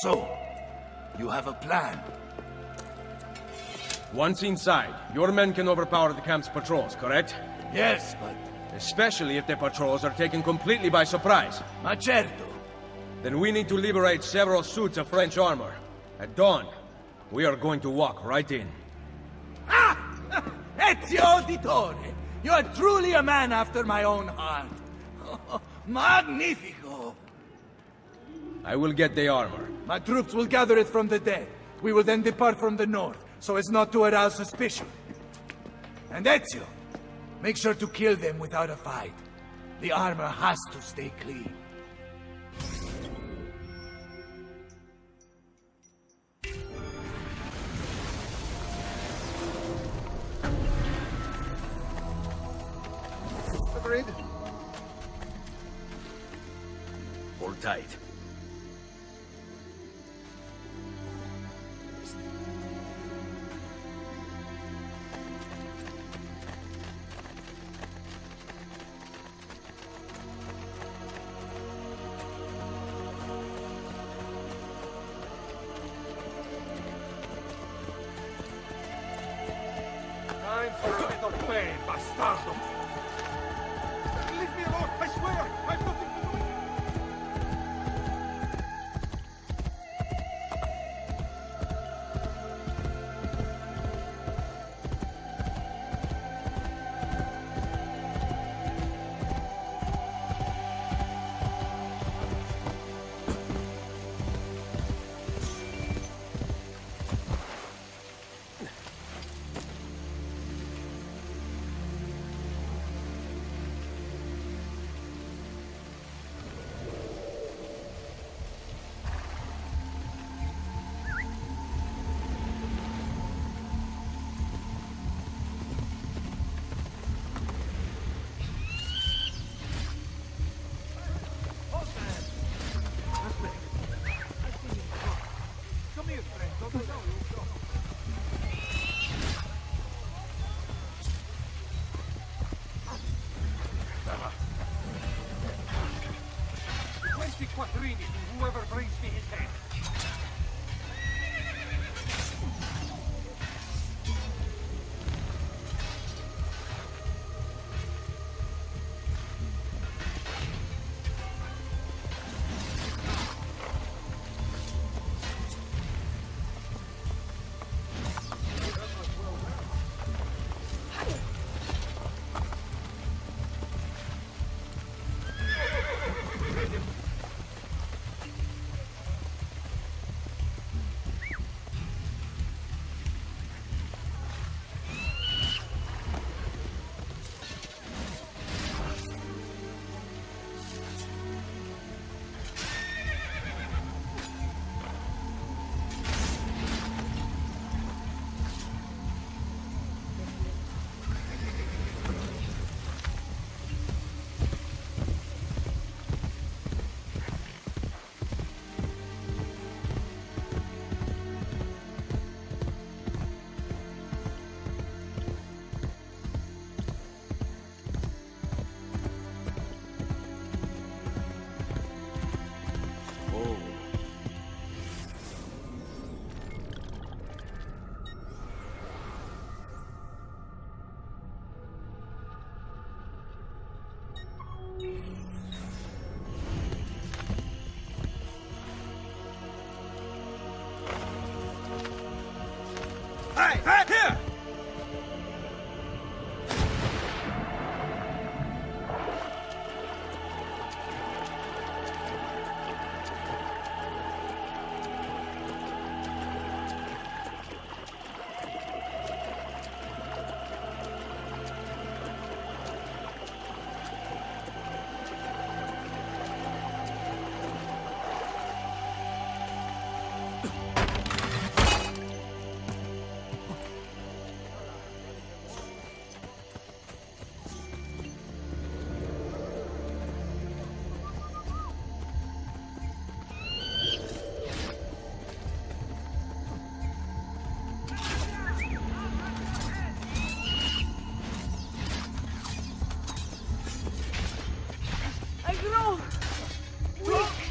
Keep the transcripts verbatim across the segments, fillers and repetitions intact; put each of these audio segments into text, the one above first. So, you have a plan. Once inside, your men can overpower the camp's patrols, correct? Yes, but... Especially if the patrols are taken completely by surprise. Ma certo. Then we need to liberate several suits of French armor. At dawn, we are going to walk right in. Ah! Ezio Auditore! You are truly a man after my own heart. Magnifico! I will get the armor. My troops will gather it from the dead. We will then depart from the north, so as not to arouse suspicion. And Ezio, make sure to kill them without a fight. The armor has to stay clean. Agreed. Hold tight.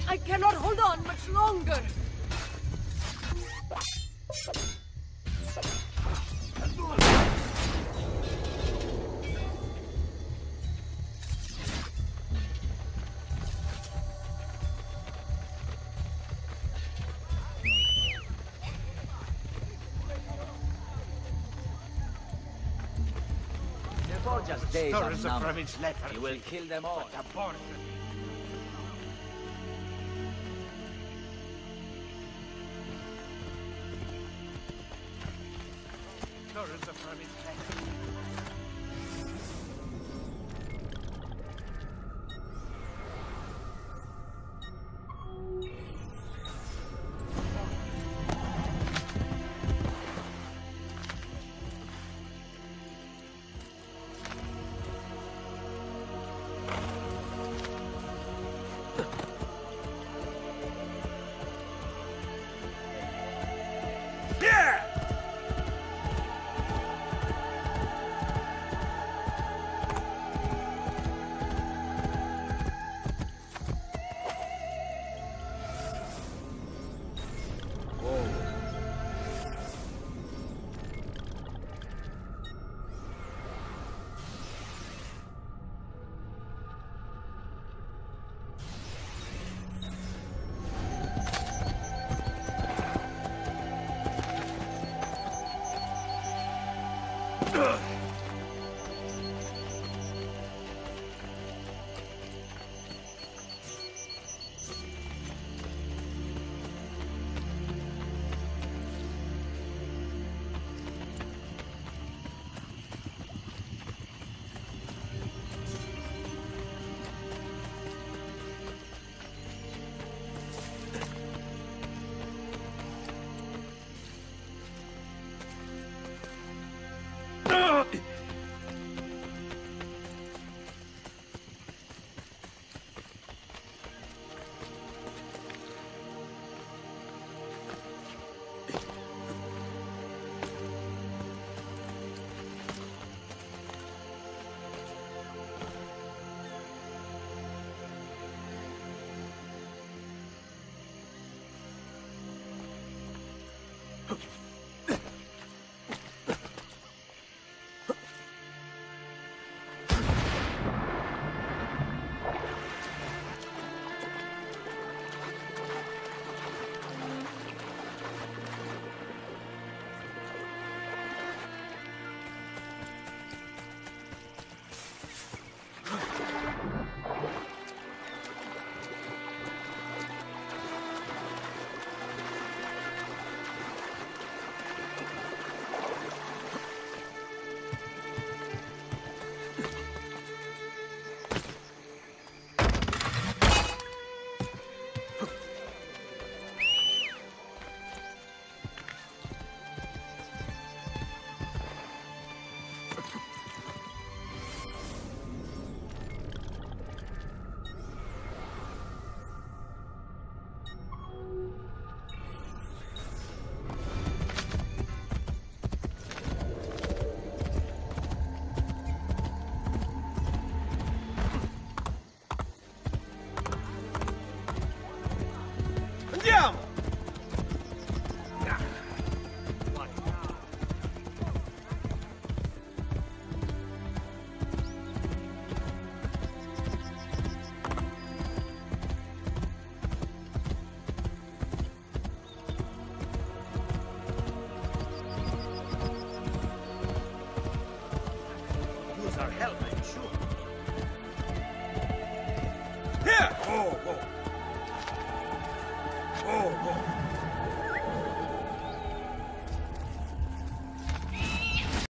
I cannot hold on much longer. just days are numbered. He will kill them all. Here! Oh, oh. Oh, oh.